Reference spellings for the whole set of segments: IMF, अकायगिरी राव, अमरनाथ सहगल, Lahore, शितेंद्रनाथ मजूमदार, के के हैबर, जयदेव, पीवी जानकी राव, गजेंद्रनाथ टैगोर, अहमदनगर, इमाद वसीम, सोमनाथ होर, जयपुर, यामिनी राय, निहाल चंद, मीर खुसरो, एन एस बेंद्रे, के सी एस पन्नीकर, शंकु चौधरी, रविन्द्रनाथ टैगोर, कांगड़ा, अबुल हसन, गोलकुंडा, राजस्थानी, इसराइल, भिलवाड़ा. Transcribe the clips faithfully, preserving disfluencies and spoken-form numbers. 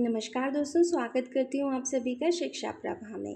नमस्कार दोस्तों, स्वागत करती हूँ आप सभी का शिक्षा प्रवाह में।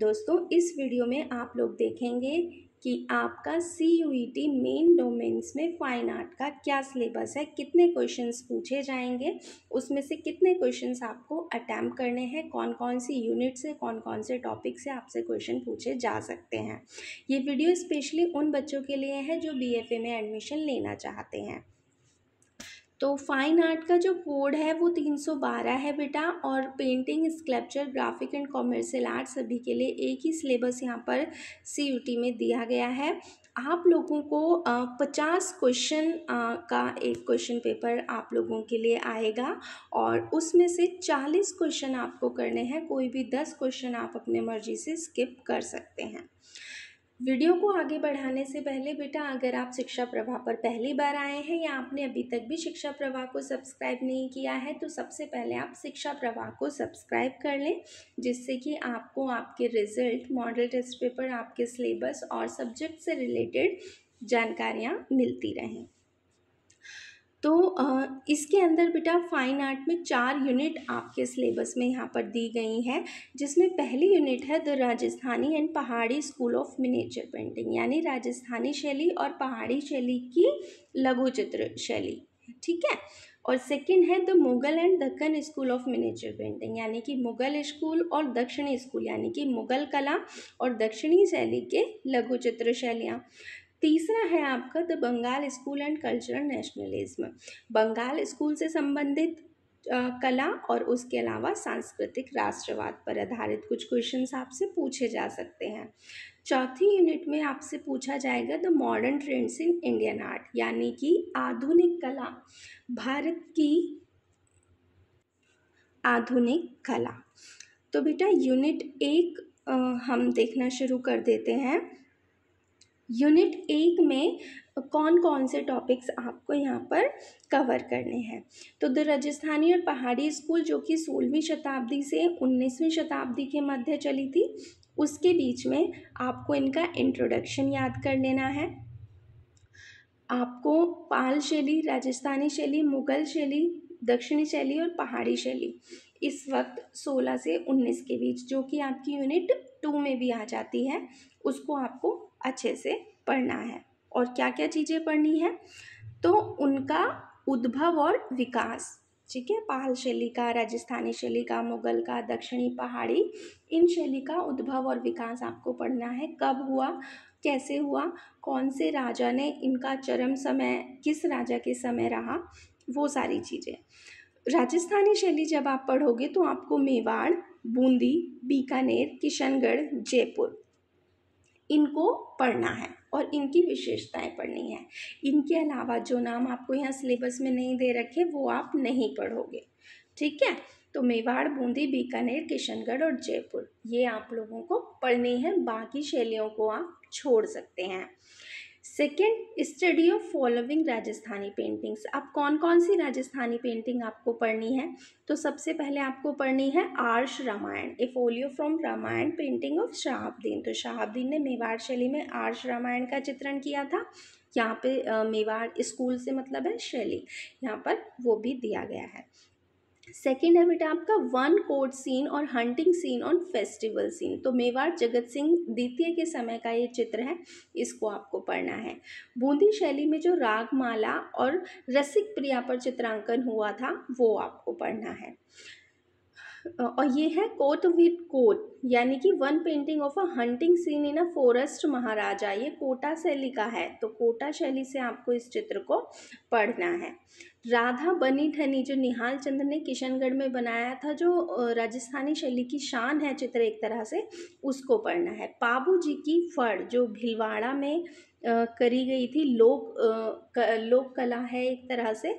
दोस्तों इस वीडियो में आप लोग देखेंगे कि आपका C U E T main domains में फाइन आर्ट का क्या सिलेबस है, कितने क्वेश्चंस पूछे जाएंगे, उसमें से कितने क्वेश्चंस आपको अटैम्प्ट करने हैं, कौन कौन सी यूनिट से कौन कौन से टॉपिक से आपसे क्वेश्चन पूछे जा सकते हैं। ये वीडियो स्पेशली उन बच्चों के लिए है जो बी एफ ए में एडमिशन लेना चाहते हैं। तो फाइन आर्ट का जो कोड है वो तीन सौ बारह है बेटा, और painting, sculpture, graphic and commercial art सभी के लिए एक ही सिलेबस यहाँ पर सी यू टी में दिया गया है। आप लोगों को पचास क्वेश्चन का एक क्वेश्चन पेपर आप लोगों के लिए आएगा और उसमें से चालीस क्वेश्चन आपको करने हैं। कोई भी दस क्वेश्चन आप अपने मर्जी से स्किप कर सकते हैं। वीडियो को आगे बढ़ाने से पहले बेटा, अगर आप शिक्षा प्रवाह पर पहली बार आए हैं या आपने अभी तक भी शिक्षा प्रवाह को सब्सक्राइब नहीं किया है, तो सबसे पहले आप शिक्षा प्रवाह को सब्सक्राइब कर लें, जिससे कि आपको आपके रिजल्ट, मॉडल टेस्ट पेपर, आपके सिलेबस और सब्जेक्ट से रिलेटेड जानकारियां मिलती रहें। तो इसके अंदर बेटा फाइन आर्ट में चार यूनिट आपके सिलेबस में यहाँ पर दी गई हैं, जिसमें पहली यूनिट है the राजस्थानी and Pahari school of miniature painting, यानी राजस्थानी शैली और पहाड़ी शैली की लघु चित्र शैली, ठीक है। और सेकंड है the Mughal and Deccan school of miniature painting, यानी कि मुग़ल स्कूल और दक्षिणी स्कूल, यानी कि मुग़ल कला और दक्षिणी शैली के लघु चित्र शैलियाँ। तीसरा है आपका the Bengal school and cultural nationalism, Bengal school से संबंधित कला और उसके अलावा सांस्कृतिक राष्ट्रवाद पर आधारित कुछ क्वेश्चंस आपसे पूछे जा सकते हैं। चौथी यूनिट में आपसे पूछा जाएगा the modern trends in Indian art, यानी कि आधुनिक कला, भारत की आधुनिक कला। तो बेटा यूनिट एक आ, हम देखना शुरू कर देते हैं। यूनिट एक में कौन कौन से टॉपिक्स आपको यहाँ पर कवर करने हैं, तो द राजस्थानी और पहाड़ी स्कूल, जो कि सोलहवीं शताब्दी से उन्नीसवीं शताब्दी के मध्य चली थी, उसके बीच में आपको इनका इंट्रोडक्शन याद कर लेना है। आपको पाल शैली, राजस्थानी शैली, मुग़ल शैली, दक्षिणी शैली और पहाड़ी शैली इस वक्त सोलह से उन्नीस के बीच, जो कि आपकी यूनिट टू में भी आ जाती है, उसको आपको अच्छे से पढ़ना है। और क्या क्या चीज़ें पढ़नी है, तो उनका उद्भव और विकास, ठीक है, पाल शैली का, राजस्थानी शैली का, मुग़ल का, दक्षिणी, पहाड़ी, इन शैली का उद्भव और विकास आपको पढ़ना है। कब हुआ, कैसे हुआ, कौन से राजा ने, इनका चरम समय किस राजा के समय रहा, वो सारी चीज़ें। राजस्थानी शैली जब आप पढ़ोगे तो आपको मेवाड़, बूंदी, बीकानेर, किशनगढ़, जयपुर, इनको पढ़ना है और इनकी विशेषताएं पढ़नी है। इनके अलावा जो नाम आपको यहाँ सिलेबस में नहीं दे रखे वो आप नहीं पढ़ोगे, ठीक है। तो मेवाड़, बूंदी, बीकानेर, किशनगढ़ और जयपुर ये आप लोगों को पढ़नी है, बाकी शैलियों को आप छोड़ सकते हैं। Second, study of following राजस्थानी paintings, अब कौन कौन सी राजस्थानी पेंटिंग आपको पढ़नी है, तो सबसे पहले आपको पढ़नी है आर्ष Ramayana, a folio from Ramayana painting of Shahab Din. तो शाहाब दिन ने मेवाड़ शैली में आर्ष रामायण का चित्रण किया था। यहाँ पे मेवाड़ स्कूल से मतलब है शैली, यहाँ पर वो भी दिया गया है। सेकेंड है बेटा आपका वन कोर्ट सीन और hunting scene on festival scene, तो मेवाड़ जगत सिंह द्वितीय के समय का ये चित्र है, इसको आपको पढ़ना है। बूंदी शैली में जो रागमाला और रसिक प्रिया पर चित्रांकन हुआ था वो आपको पढ़ना है। और ये है कोट विद कोट, यानी कि one painting of a hunting scene in a forest Maharaja, ये कोटा शैली का है, तो कोटा शैली से आपको इस चित्र को पढ़ना है। राधा बनी ठनी, जो निहाल चंद ने किशनगढ़ में बनाया था, जो राजस्थानी शैली की शान है चित्र एक तरह से, उसको पढ़ना है। पाबू जी की फड़, जो भिलवाड़ा में करी गई थी, लोक लोक कला है एक तरह से,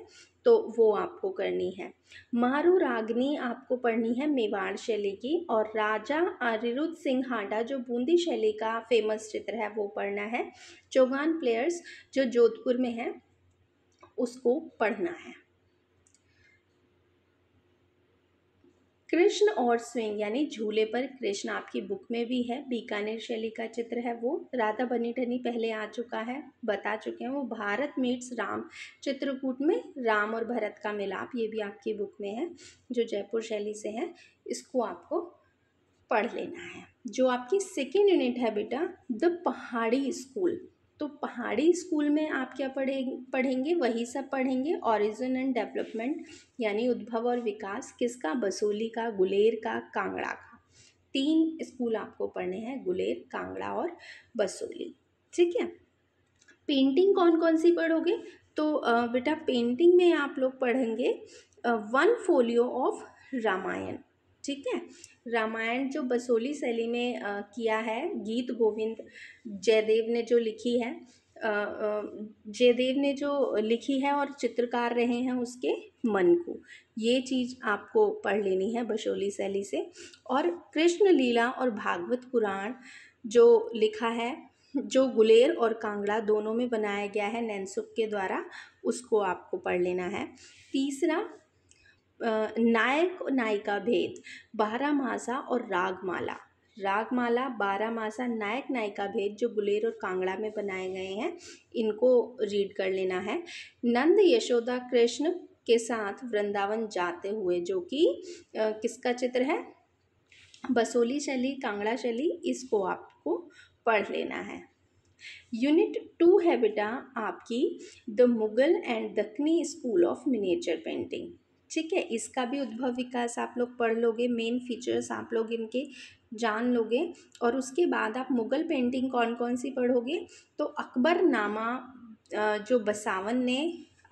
तो वो आपको करनी है। मारू रागनी आपको पढ़नी है मेवाड़ शैली की, और राजा अरिरुत सिंह हाडा, जो बूंदी शैली का फेमस चित्र है, वो पढ़ना है। चौगान प्लेयर्स, जो जोधपुर में है, उसको पढ़ना है। कृष्ण और स्विंग यानी झूले पर कृष्ण आपकी बुक में भी है। बीकानेर शैली का चित्र है वो। राधा बनी ठनी पहले आ चुका है, बता चुके हैं वो। भारत मीट्स राम, चित्रकूट में राम और भरत का मिलाप, ये भी आपकी बुक में है जो जयपुर शैली से है। इसको आपको पढ़ लेना है। जो आपकी सेकेंड यूनिट है बेटा, द पहाड़ी स्कूल, तो पहाड़ी स्कूल में आप क्या पढ़ेंगे पढ़ेंगे वही सब पढ़ेंगे। ओरिजिन एंड डेवलपमेंट यानी उद्भव और विकास, किसका? बसोली का, गुलेर का, कांगड़ा का। तीन स्कूल आपको पढ़ने हैं, गुलेर, कांगड़ा और बसोली। ठीक है। पेंटिंग कौन कौन सी पढ़ोगे? तो बेटा पेंटिंग में आप लोग पढ़ेंगे वन फोलियो ऑफ रामायण। ठीक है। रामायण जो बसोली शैली में आ, किया है। गीत गोविंद जयदेव ने जो लिखी है जयदेव ने जो लिखी है और चित्रकार रहे हैं उसके मन को, ये चीज़ आपको पढ़ लेनी है बसोली शैली से। और कृष्ण लीला और भागवत पुराण जो लिखा है, जो गुलेर और कांगड़ा दोनों में बनाया गया है नैनसुख के द्वारा, उसको आपको पढ़ लेना है। तीसरा नायक नायिका भेद, बारहमासा और रागमाला। रागमाला, बारहमासा, नायक नायिका भेद जो गुलेर और कांगड़ा में बनाए गए हैं, इनको रीड कर लेना है। नंद यशोदा कृष्ण के साथ वृंदावन जाते हुए, जो कि किसका चित्र है? बसोली शैली, कांगड़ा शैली, इसको आपको पढ़ लेना है। यूनिट टू है बेटा आपकी the Mughal and Deccani school of miniature painting. ठीक है। इसका भी उद्भव विकास आप लोग पढ़ लोगे, मेन फीचर्स आप लोग इनके जान लोगे। और उसके बाद आप मुग़ल पेंटिंग कौन कौन सी पढ़ोगे? तो अकबरनामा जो बसावन ने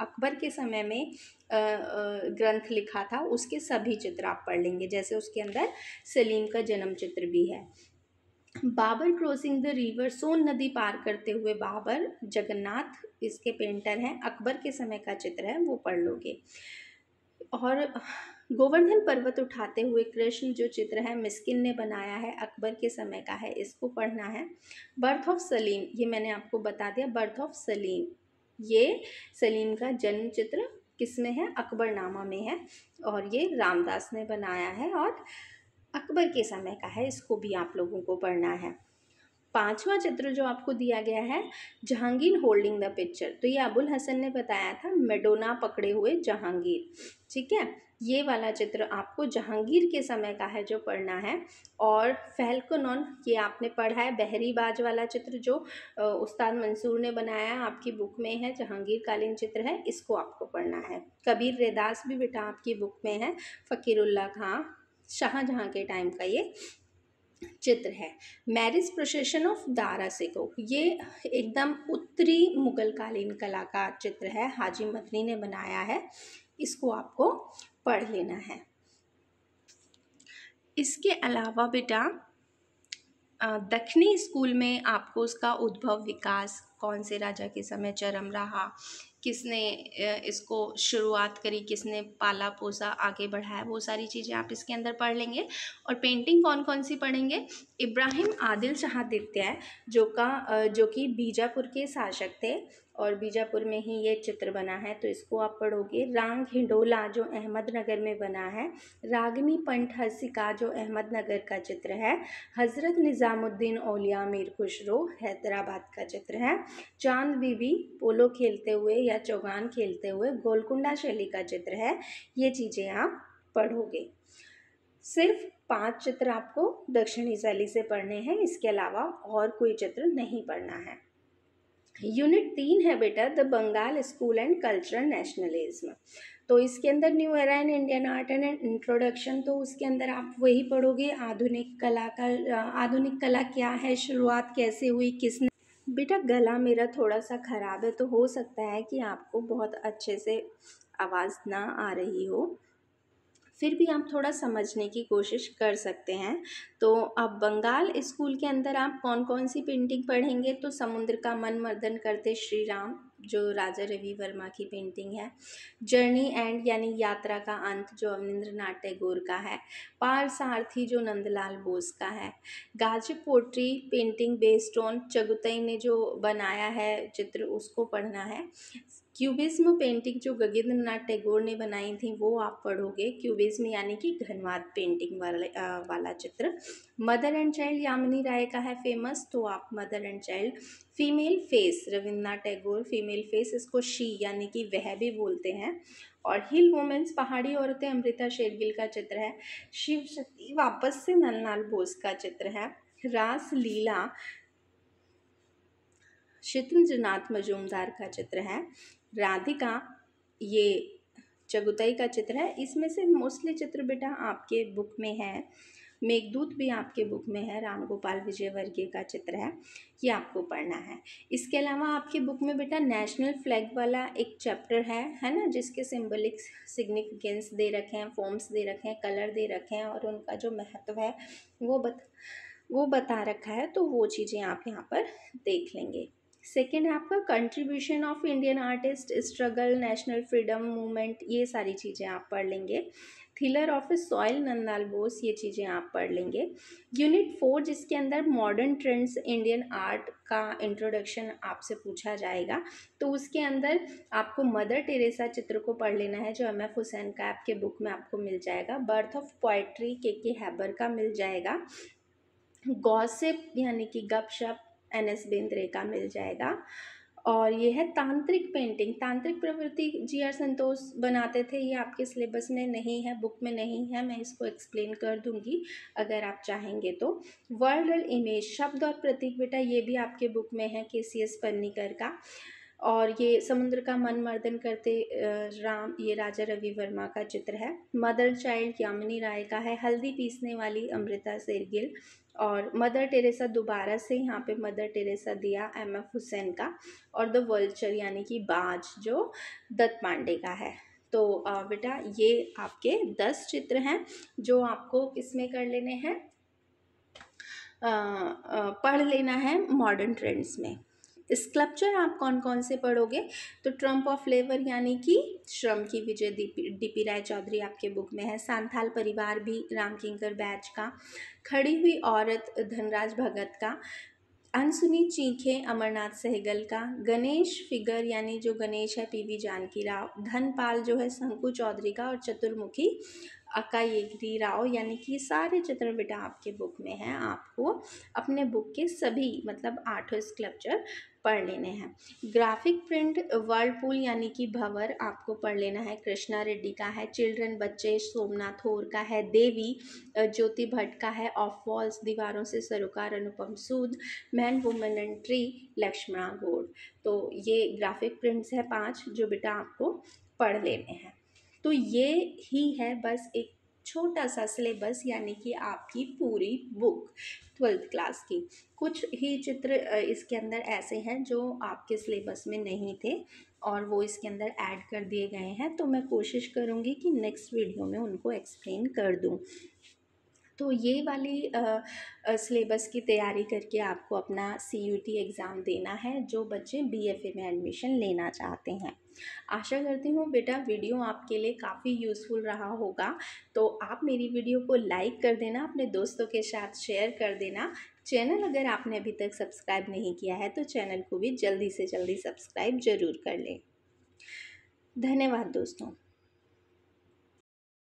अकबर के समय में ग्रंथ लिखा था, उसके सभी चित्र आप पढ़ लेंगे। जैसे उसके अंदर सलीम का जन्म चित्र भी है। Babur crossing the river, Son नदी पार करते हुए बाबर, जगन्नाथ इसके पेंटर हैं, अकबर के समय का चित्र है, वो पढ़ लोगे। और गोवर्धन पर्वत उठाते हुए कृष्ण जो चित्र है मिस्किन ने बनाया है, अकबर के समय का है, इसको पढ़ना है। बर्थ ऑफ सलीम, ये मैंने आपको बता दिया। बर्थ ऑफ सलीम, ये सलीम का जन्म चित्र किस में है? अकबरनामा में है, और ये रामदास ने बनाया है और अकबर के समय का है, इसको भी आप लोगों को पढ़ना है। पांचवा चित्र जो आपको दिया गया है, जहांगीर होल्डिंग द पिक्चर, तो ये अबुल हसन ने बताया था, मेडोना पकड़े हुए जहांगीर। ठीक है। ये वाला चित्र आपको जहांगीर के समय का है जो पढ़ना है। और फैल्कन ऑन, ये आपने पढ़ा है। बहरीबाज वाला चित्र जो उस्ताद मंसूर ने बनाया आपकी बुक में है, जहांगीर कालीन चित्र है, इसको आपको पढ़ना है। कबीर रेदास भी बेटा आपकी बुक में है, फ़कीरुल्लाह खां, शाहजहाँ के टाइम का ये चित्र है। Marriage procession of Dara Shikoh, ये एकदम उत्तरी मुग़ल कालीन कला का चित्र है, हाजी मदनी ने बनाया है, इसको आपको पढ़ लेना है। इसके अलावा बेटा दक्कनी स्कूल में आपको उसका उद्भव विकास, कौन से राजा के समय चरम रहा, किसने इसको शुरुआत करी, किसने पाला पोसा, आगे बढ़ाया, वो सारी चीज़ें आप इसके अंदर पढ़ लेंगे। और पेंटिंग कौन कौन सी पढ़ेंगे? इब्राहिम आदिल शाहदित्य जो का जो कि बीजापुर के शासक थे और बीजापुर में ही ये चित्र बना है, तो इसको आप पढ़ोगे। रांग हिंडोला जो अहमदनगर में बना है, रागिनी पंथ हसिका जो अहमदनगर का चित्र है, हज़रत निज़ामुद्दीन औलिया मीर खुसरो हैदराबाद का चित्र है, चांद बीबी पोलो खेलते हुए या चौगान खेलते हुए गोलकुंडा शैली का चित्र है, ये चीज़ें आप पढ़ोगे। सिर्फ पांच चित्र आपको दक्षिणी शैली से पढ़ने हैं, इसके अलावा और कोई चित्र नहीं पढ़ना है। यूनिट तीन है बेटा the Bengal school and cultural nationalism, तो इसके अंदर new era in Indian art and introduction, तो उसके अंदर आप वही पढ़ोगे, आधुनिक कला का, आधुनिक कला क्या है, शुरुआत कैसे हुई, किसने। बेटा गला मेरा थोड़ा सा ख़राब है, तो हो सकता है कि आपको बहुत अच्छे से आवाज़ ना आ रही हो, फिर भी आप थोड़ा समझने की कोशिश कर सकते हैं। तो अब बंगाल स्कूल के अंदर आप कौन कौन सी पेंटिंग पढ़ेंगे? तो समुद्र का मन मर्दन करते श्री राम जो राजा रवि वर्मा की पेंटिंग है, जर्नी एंड यानी यात्रा का अंत जो अवनींद्र नाथ टैगोर का है, पार सारथी जो नंदलाल बोस का है, गाजी pottery painting based on Chughtai ने जो बनाया है चित्र, उसको पढ़ना है। क्यूबिज्म पेंटिंग जो गजेंद्रनाथ टैगोर ने बनाई थी वो आप पढ़ोगे। क्यूबिज्म यानी कि घनवाद पेंटिंग वाले आ, वाला चित्र। Mother and child यामिनी राय का है फेमस, तो आप mother and child. Female face रविन्द्रनाथ टैगोर, female face इसको शी यानी कि वह भी बोलते हैं। और हिल वुमेन्स पहाड़ी औरतें अमृता शेरगिल का चित्र है। शिव शक्ति वापस से नंदलाल बोस का चित्र है। रास लीला शितेंद्रनाथ मजूमदार का चित्र है। राधिका ये चुगताई का चित्र है। इसमें से मोस्टली चित्र बेटा आपके बुक में है। मेघदूत भी आपके बुक में है, रामगोपाल विजयवर्गीय का चित्र है, ये आपको पढ़ना है। इसके अलावा आपके बुक में बेटा नेशनल फ्लैग वाला एक चैप्टर है है ना, जिसके सिंबलिक सिग्निफिकेंस दे रखे हैं, फॉर्म्स दे रखे हैं, कलर दे रखे हैं और उनका जो महत्व है वो बता वो बता रखा है, तो वो चीज़ें आप यहाँ पर देख लेंगे। सेकेंड है आपका contribution of Indian artist, struggle, national freedom movement, ये सारी चीज़ें आप पढ़ लेंगे। Tiller of soil Nandalal Bose, ये चीज़ें आप पढ़ लेंगे। यूनिट फोर जिसके अंदर मॉडर्न ट्रेंड्स इंडियन आर्ट का इंट्रोडक्शन आपसे पूछा जाएगा, तो उसके अंदर आपको मदर टेरेसा चित्र को पढ़ लेना है जो एम एफ हुसैन का आपके बुक में आपको मिल जाएगा। बर्थ ऑफ पोइट्री के के हैबर का मिल जाएगा। गॉसिप यानी कि गपशप एन एस बेंद्रे का मिल जाएगा। और ये है तांत्रिक पेंटिंग, तांत्रिक प्रवृत्ति जी आर संतोष बनाते थे। ये आपके सिलेबस में नहीं है, बुक में नहीं है, मैं इसको एक्सप्लेन कर दूंगी अगर आप चाहेंगे तो। वर्ल्ड इमेज शब्द और प्रतीक बेटा ये भी आपके बुक में है के सी एस पन्नीकर का। और ये समुद्र का मन मर्दन करते राम, ये राजा रवि वर्मा का चित्र है। मदर चाइल्ड यामिनी राय का है। हल्दी पीसने वाली अमृता शेरगिल। और मदर टेरेसा दोबारा से यहाँ पे मदर टेरेसा दिया एम एफ हुसैन का। और द वल्चर यानी कि बाज जो दत्त पांडे का है। तो बेटा ये आपके दस चित्र हैं जो आपको किसमें कर लेने हैं, पढ़ लेना है मॉडर्न ट्रेंड्स में। स्कल्पचर आप कौन कौन से पढ़ोगे, तो ट्रम्प ऑफ लेबर यानी कि श्रम की विजय डी पी राय चौधरी आपके बुक में है। सांथाल परिवार भी रामकिंकर बैच का। खड़ी हुई औरत धनराज भगत का। अनसुनी चीखें अमरनाथ सहगल का। गणेश फिगर यानी जो गणेश है पीवी जानकी राव। धनपाल जो है शंकु चौधरी का। और चतुर्मुखी अकायगिरी राव यानी कि सारे चित्र बेटा आपके बुक में हैं। आपको अपने बुक के सभी मतलब आठों स्कल्पचर पढ़ लेने हैं। ग्राफिक प्रिंट वर्लपूल यानी कि भंवर आपको पढ़ लेना है, कृष्णा रेड्डी का है। चिल्ड्रन बच्चे सोमनाथ होर का है। देवी ज्योति भट्ट का है। ऑफ वॉल्स दीवारों से सरोकार Anupam Sood. Man women and tree Laxma Goud. तो ये ग्राफिक प्रिंट्स हैं पांच जो बेटा आपको पढ़ लेने हैं। तो ये ही है बस एक छोटा सा सिलेबस यानी कि आपकी पूरी बुक ट्वेल्थ क्लास की। कुछ ही चित्र इसके अंदर ऐसे हैं जो आपके सिलेबस में नहीं थे और वो इसके अंदर ऐड कर दिए गए हैं, तो मैं कोशिश करूँगी कि नेक्स्ट वीडियो में उनको एक्सप्लेन कर दूँ। तो ये वाली सिलेबस की तैयारी करके आपको अपना सी यू टी एग्ज़ाम देना है जो बच्चे बी एफ ए में एडमिशन लेना चाहते हैं। आशा करती हूँ बेटा वीडियो आपके लिए काफ़ी यूज़फुल रहा होगा। तो आप मेरी वीडियो को लाइक कर देना, अपने दोस्तों के साथ शेयर कर देना। चैनल अगर आपने अभी तक सब्सक्राइब नहीं किया है तो चैनल को भी जल्दी से जल्दी सब्सक्राइब ज़रूर कर लें। धन्यवाद दोस्तों।